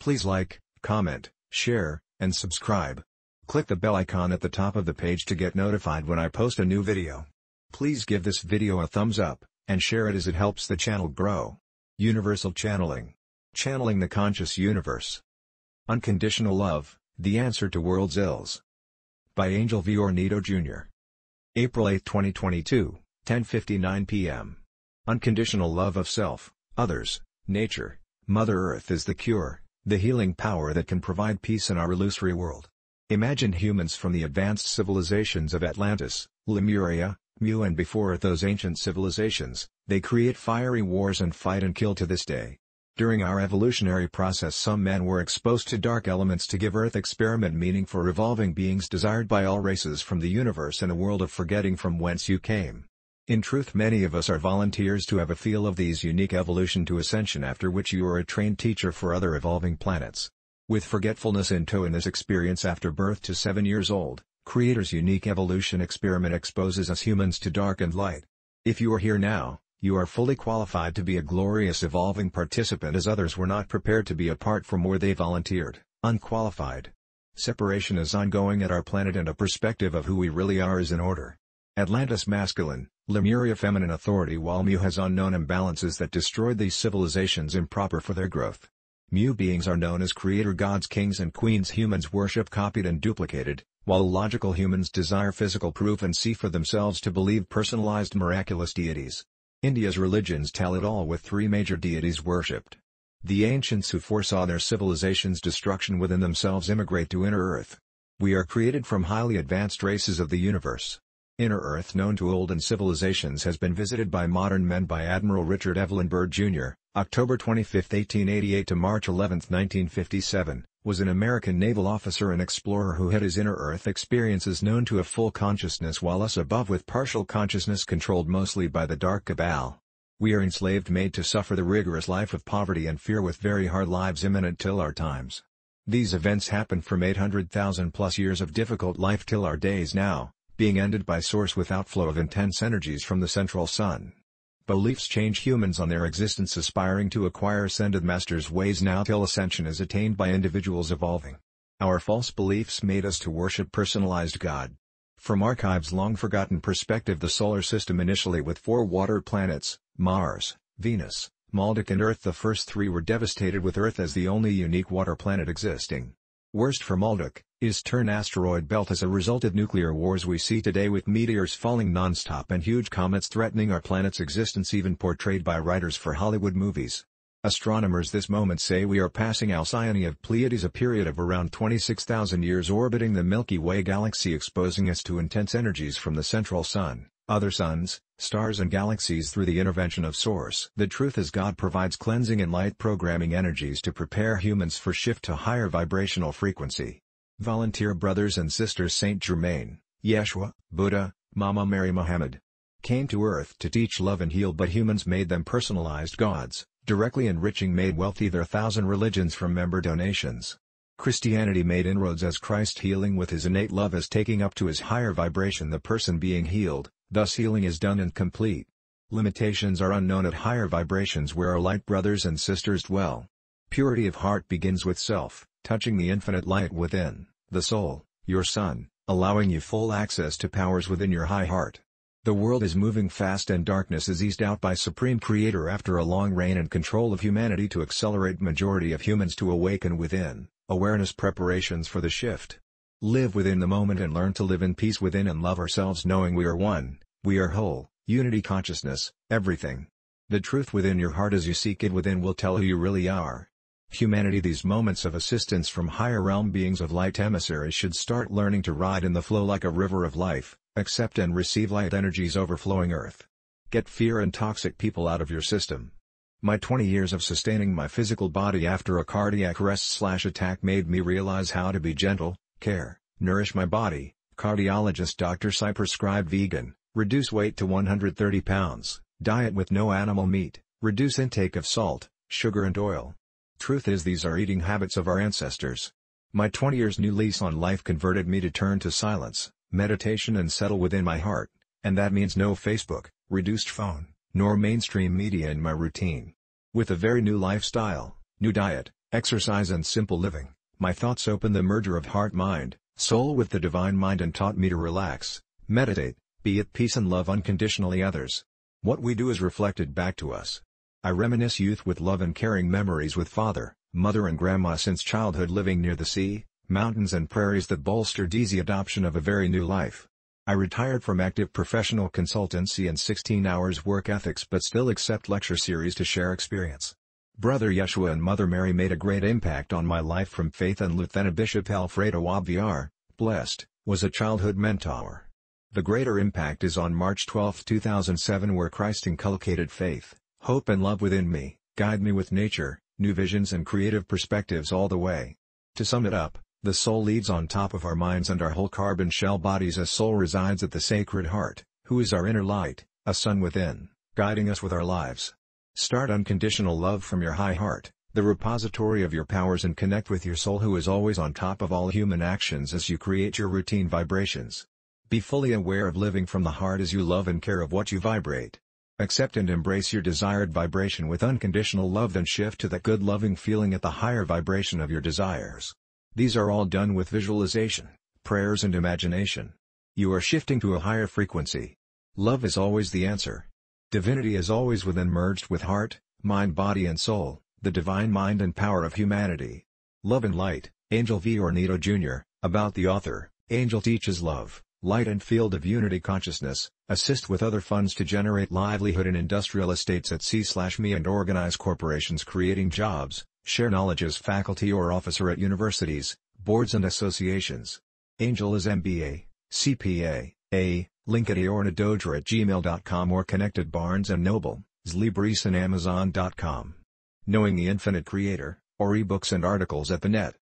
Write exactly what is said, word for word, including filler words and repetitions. Please like, comment, share, and subscribe. Click the bell icon at the top of the page to get notified when I post a new video. Please give this video a thumbs up, and share it as it helps the channel grow. Universal Channeling. Channeling the Conscious Universe. Unconditional Love, the Answer to World's Ills. By Angel V. Ornedo Junior April eighth twenty twenty-two, ten fifty-nine p m Unconditional love of self, others, nature, Mother Earth is the cure, the healing power that can provide peace in our illusory world. Imagine humans from the advanced civilizations of Atlantis, Lemuria, Mu, and before those ancient civilizations. They create fiery wars and fight and kill to this day. During our evolutionary process, some men were exposed to dark elements to give Earth experiment meaning for evolving beings desired by all races from the universe and a world of forgetting from whence you came. In truth, many of us are volunteers to have a feel of these unique evolution to ascension, after which you are a trained teacher for other evolving planets. With forgetfulness in tow in this experience after birth to seven years old, Creator's unique evolution experiment exposes us humans to dark and light. If you are here now, you are fully qualified to be a glorious evolving participant, as others were not prepared to be apart from where they volunteered, unqualified. Separation is ongoing at our planet, and a perspective of who we really are is in order. Atlantis masculine, Lemuria feminine authority, while Mu has unknown imbalances that destroyed these civilizations improper for their growth. Mu beings are known as creator gods, kings and queens humans worship, copied and duplicated, while logical humans desire physical proof and see for themselves to believe personalized miraculous deities. India's religions tell it all, with three major deities worshipped. The ancients who foresaw their civilization's destruction within themselves immigrate to Inner Earth. We are created from highly advanced races of the universe. Inner Earth, known to olden civilizations, has been visited by modern men by Admiral Richard Evelyn Byrd Junior October twenty-fifth eighteen eighty-eight to March eleventh nineteen fifty-seven, was an American naval officer and explorer who had his Inner Earth experiences known to a full consciousness, while us above with partial consciousness controlled mostly by the dark cabal. We are enslaved, made to suffer the rigorous life of poverty and fear with very hard lives imminent till our times. These events happened from eight hundred thousand plus years of difficult life till our days now, being ended by source with outflow of intense energies from the central sun. Beliefs change humans on their existence aspiring to acquire ascended masters' ways now till ascension is attained by individuals evolving. Our false beliefs made us to worship personalized God. From archives long forgotten perspective, the solar system initially with four water planets, Mars, Venus, Maldek and Earth. The first three were devastated, with Earth as the only unique water planet existing. Worst for Maldek is Turn asteroid belt as a result of nuclear wars we see today, with meteors falling non-stop and huge comets threatening our planet's existence, even portrayed by writers for Hollywood movies. Astronomers this moment say we are passing Alcyone of Pleiades, a period of around twenty-six thousand years orbiting the Milky Way galaxy, exposing us to intense energies from the central sun, other suns, stars and galaxies through the intervention of Source. The truth is, God provides cleansing and light programming energies to prepare humans for shift to higher vibrational frequency. Volunteer brothers and sisters, Saint Germain, Yeshua, Buddha, Mama Mary, Muhammad, came to Earth to teach, love and heal, but humans made them personalized gods, directly enriching made wealthy their thousand religions from member donations. Christianity made inroads as Christ, healing with his innate love, as taking up to his higher vibration the person being healed. Thus healing is done and complete. Limitations are unknown at higher vibrations where our light brothers and sisters dwell. Purity of heart begins with self, touching the infinite light within, the soul, your sun, allowing you full access to powers within your high heart. The world is moving fast and darkness is eased out by Supreme Creator after a long reign and control of humanity to accelerate majority of humans to awaken within, awareness preparations for the shift. Live within the moment and learn to live in peace within and love ourselves, knowing we are one, we are whole, unity consciousness, everything. The truth within your heart as you seek it within will tell who you really are. Humanity, these moments of assistance from higher realm beings of light emissaries, should start learning to ride in the flow like a river of life, accept and receive light energies overflowing Earth. Get fear and toxic people out of your system. My twenty years of sustaining my physical body after a cardiac arrest/attack made me realize how to be gentle, care, nourish my body. Cardiologist Doctor Cy prescribed vegan, reduce weight to one hundred thirty pounds, diet with no animal meat, reduce intake of salt, sugar and oil. Truth is, these are eating habits of our ancestors. My twenty years new lease on life converted me to turn to silence, meditation and settle within my heart, and that means no Facebook, reduced phone, nor mainstream media in my routine. With a very new lifestyle, new diet, Exercise and simple living, my thoughts opened the merger of heart-mind, soul with the divine mind and taught me to relax, meditate, be at peace and love unconditionally others. What we do is reflected back to us. I reminisce youth with love and caring memories with father, mother and grandma since childhood, living near the sea, mountains and prairies that bolstered easy adoption of a very new life. I retired from active professional consultancy and sixteen hours work ethics but still accept lecture series to share experience. Brother Yeshua and Mother Mary made a great impact on my life from faith, and Lieutenant Bishop Alfredo Wabiyar, blessed, was a childhood mentor. The greater impact is on March twelfth two thousand seven, where Christ inculcated faith, hope and love within me, guide me with nature, new visions and creative perspectives all the way. To sum it up, the soul lives on top of our minds and our whole carbon shell bodies as soul resides at the Sacred Heart, who is our inner light, a sun within, guiding us with our lives. Start unconditional love from your high heart, the repository of your powers, and connect with your soul who is always on top of all human actions as you create your routine vibrations. Be fully aware of living from the heart as you love and care of what you vibrate. Accept and embrace your desired vibration with unconditional love, then shift to that good loving feeling at the higher vibration of your desires. These are all done with visualization, prayers and imagination. You are shifting to a higher frequency. Love is always the answer. Divinity is always within, merged with heart, mind, body and soul, the divine mind and power of humanity. Love and Light, Angel V. Ornedo Junior About the author, Angel teaches love, light and field of unity consciousness, assist with other funds to generate livelihood in industrial estates at sea/me and organize corporations creating jobs. Share knowledge as faculty or officer at universities, boards and associations. Angel is M B A, C P A, A, link at ornedoja at gmail dot com or connect at Barnes and Noble, Xlibris and Amazon dot com. Knowing the Infinite Creator, or ebooks and articles at the net.